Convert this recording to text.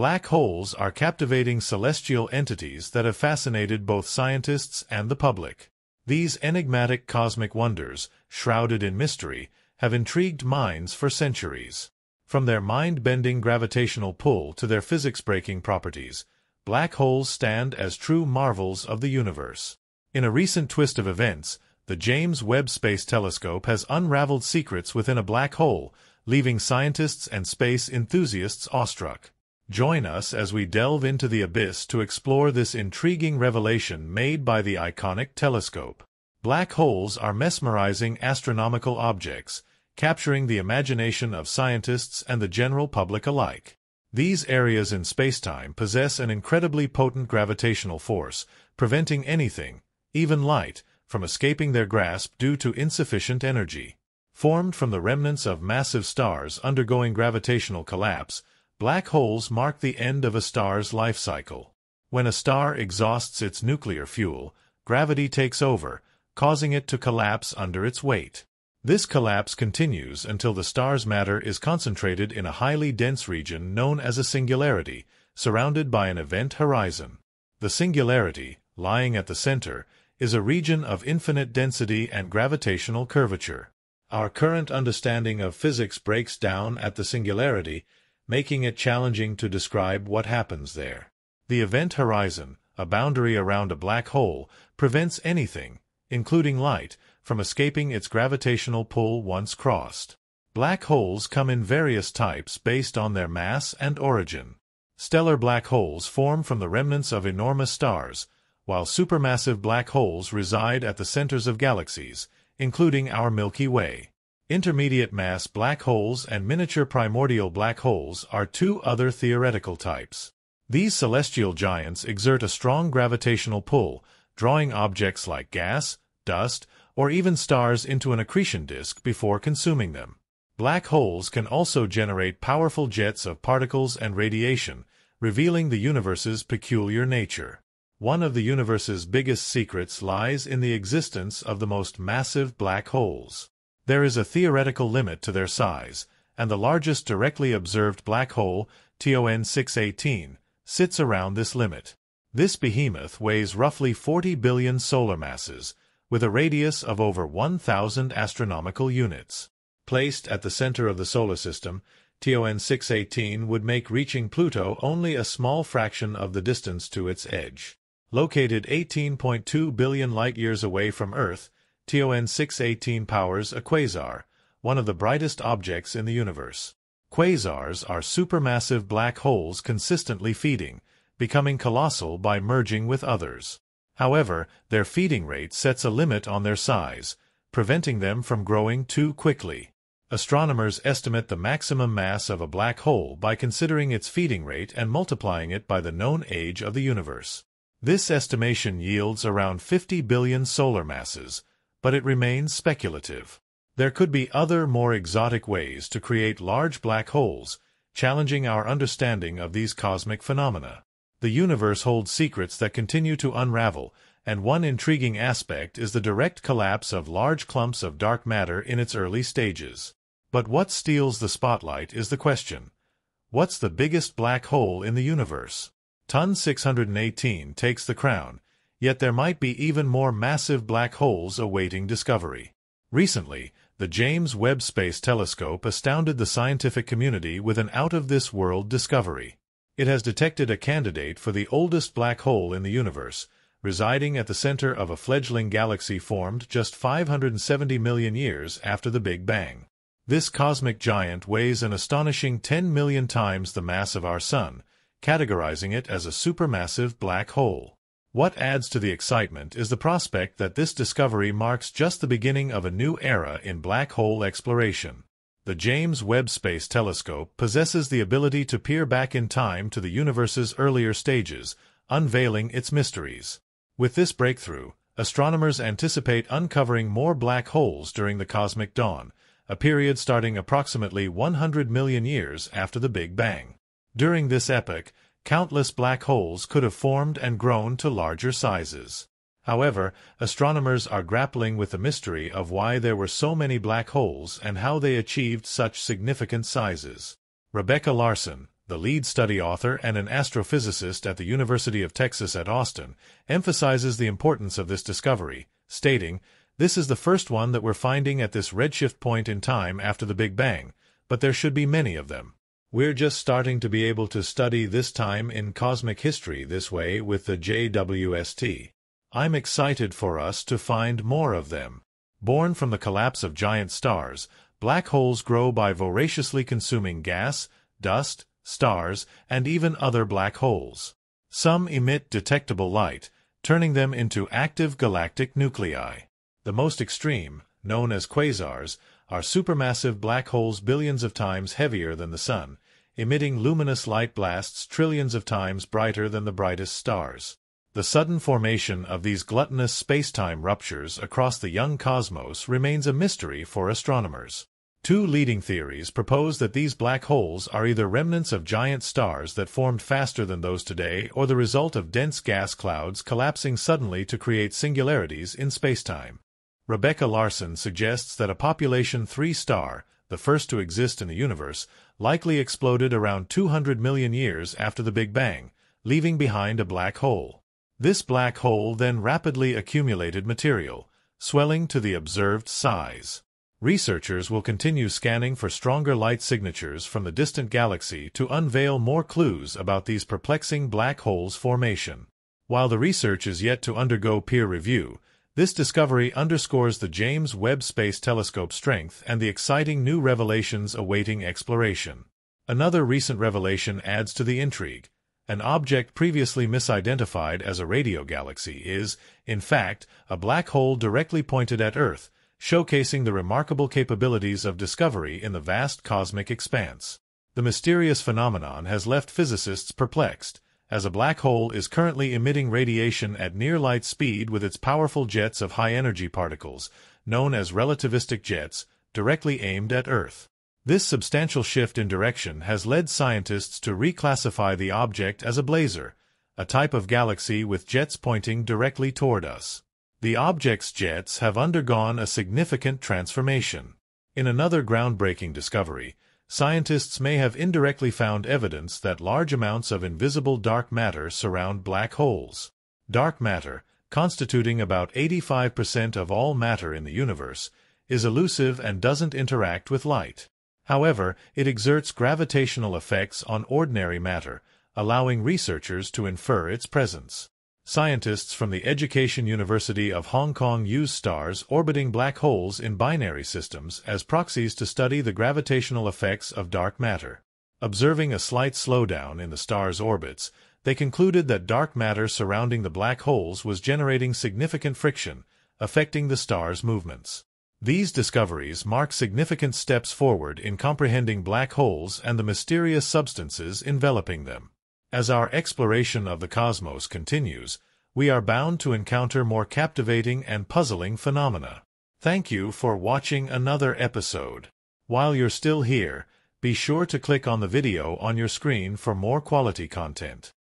Black holes are captivating celestial entities that have fascinated both scientists and the public. These enigmatic cosmic wonders, shrouded in mystery, have intrigued minds for centuries. From their mind-bending gravitational pull to their physics-breaking properties, black holes stand as true marvels of the universe. In a recent twist of events, the James Webb Space Telescope has unraveled secrets within a black hole, leaving scientists and space enthusiasts awestruck. Join us as we delve into the abyss to explore this intriguing revelation made by the iconic telescope. Black holes are mesmerizing astronomical objects, capturing the imagination of scientists and the general public alike. These areas in spacetime possess an incredibly potent gravitational force, preventing anything, even light, from escaping their grasp due to insufficient energy. Formed from the remnants of massive stars undergoing gravitational collapse, black holes mark the end of a star's life cycle. When a star exhausts its nuclear fuel, gravity takes over, causing it to collapse under its weight. This collapse continues until the star's matter is concentrated in a highly dense region known as a singularity, surrounded by an event horizon. The singularity, lying at the center, is a region of infinite density and gravitational curvature. Our current understanding of physics breaks down at the singularity, making it challenging to describe what happens there. The event horizon, a boundary around a black hole, prevents anything, including light, from escaping its gravitational pull once crossed. Black holes come in various types based on their mass and origin. Stellar black holes form from the remnants of enormous stars, while supermassive black holes reside at the centers of galaxies, including our Milky Way. Intermediate-mass black holes and miniature primordial black holes are two other theoretical types. These celestial giants exert a strong gravitational pull, drawing objects like gas, dust, or even stars into an accretion disk before consuming them. Black holes can also generate powerful jets of particles and radiation, revealing the universe's peculiar nature. One of the universe's biggest secrets lies in the existence of the most massive black holes. There is a theoretical limit to their size, and the largest directly observed black hole, TON 618, sits around this limit. This behemoth weighs roughly 40 billion solar masses, with a radius of over 1,000 astronomical units. Placed at the center of the solar system, TON 618 would make reaching Pluto only a small fraction of the distance to its edge. Located 18.2 billion light-years away from Earth, TON 618 powers a quasar, one of the brightest objects in the universe. Quasars are supermassive black holes consistently feeding, becoming colossal by merging with others. However, their feeding rate sets a limit on their size, preventing them from growing too quickly. Astronomers estimate the maximum mass of a black hole by considering its feeding rate and multiplying it by the known age of the universe. This estimation yields around 50 billion solar masses, but it remains speculative. There could be other more exotic ways to create large black holes, challenging our understanding of these cosmic phenomena. The universe holds secrets that continue to unravel, and one intriguing aspect is the direct collapse of large clumps of dark matter in its early stages. But what steals the spotlight is the question. What's the biggest black hole in the universe? TON 618 takes the crown, yet there might be even more massive black holes awaiting discovery. Recently, the James Webb Space Telescope astounded the scientific community with an out-of-this-world discovery. It has detected a candidate for the oldest black hole in the universe, residing at the center of a fledgling galaxy formed just 570 million years after the Big Bang. This cosmic giant weighs an astonishing 10 million times the mass of our Sun, categorizing it as a supermassive black hole. What adds to the excitement is the prospect that this discovery marks just the beginning of a new era in black hole exploration. The James Webb Space Telescope possesses the ability to peer back in time to the universe's earlier stages, unveiling its mysteries. With this breakthrough, astronomers anticipate uncovering more black holes during the cosmic dawn, a period starting approximately 100 million years after the Big Bang. During this epoch, countless black holes could have formed and grown to larger sizes. However, astronomers are grappling with the mystery of why there were so many black holes and how they achieved such significant sizes. Rebecca Larson, the lead study author and an astrophysicist at the University of Texas at Austin, emphasizes the importance of this discovery, stating, "This is the first one that we're finding at this redshift point in time after the Big Bang, but there should be many of them. We're just starting to be able to study this time in cosmic history this way with the JWST. I'm excited for us to find more of them." Born from the collapse of giant stars, black holes grow by voraciously consuming gas, dust, stars, and even other black holes. Some emit detectable light, turning them into active galactic nuclei. The most extreme, known as quasars, are supermassive black holes billions of times heavier than the Sun, emitting luminous light blasts trillions of times brighter than the brightest stars. The sudden formation of these gluttonous space-time ruptures across the young cosmos remains a mystery for astronomers. Two leading theories propose that these black holes are either remnants of giant stars that formed faster than those today or the result of dense gas clouds collapsing suddenly to create singularities in spacetime. Rebecca Larson suggests that a population 3 star, the first to exist in the universe, likely exploded around 200 million years after the Big Bang, leaving behind a black hole. This black hole then rapidly accumulated material, swelling to the observed size. Researchers will continue scanning for stronger light signatures from the distant galaxy to unveil more clues about these perplexing black holes' formation. While the research is yet to undergo peer review, this discovery underscores the James Webb Space Telescope's strength and the exciting new revelations awaiting exploration. Another recent revelation adds to the intrigue. An object previously misidentified as a radio galaxy is, in fact, a black hole directly pointed at Earth, showcasing the remarkable capabilities of discovery in the vast cosmic expanse. The mysterious phenomenon has left physicists perplexed, as a black hole is currently emitting radiation at near-light speed with its powerful jets of high-energy particles, known as relativistic jets, directly aimed at Earth. This substantial shift in direction has led scientists to reclassify the object as a blazar, a type of galaxy with jets pointing directly toward us. The object's jets have undergone a significant transformation. In another groundbreaking discovery, scientists may have indirectly found evidence that large amounts of invisible dark matter surround black holes. Dark matter, constituting about 85% of all matter in the universe, is elusive and doesn't interact with light. However, it exerts gravitational effects on ordinary matter, allowing researchers to infer its presence. Scientists from the Education University of Hong Kong use stars orbiting black holes in binary systems as proxies to study the gravitational effects of dark matter. Observing a slight slowdown in the stars' orbits, they concluded that dark matter surrounding the black holes was generating significant friction, affecting the stars' movements. These discoveries mark significant steps forward in comprehending black holes and the mysterious substances enveloping them. As our exploration of the cosmos continues, we are bound to encounter more captivating and puzzling phenomena. Thank you for watching another episode. While you're still here, be sure to click on the video on your screen for more quality content.